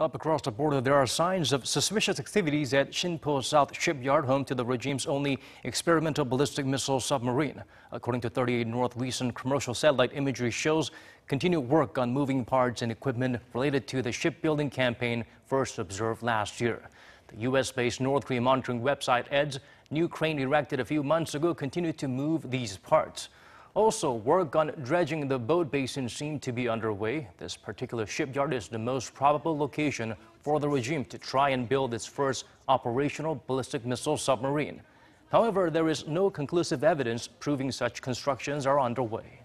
Up across the border, there are signs of suspicious activities at Sinpo South Shipyard, home to the regime's only experimental ballistic missile submarine. According to 38 North, recent commercial satellite imagery shows continued work on moving parts and equipment related to the shipbuilding campaign first observed last year. The U.S.-based North Korea monitoring website adds new crane erected a few months ago continued to move these parts. Also, work on dredging the boat basin seemed to be underway. This particular shipyard is the most probable location for the regime to try and build its first operational ballistic missile submarine. However, there is no conclusive evidence proving such constructions are underway.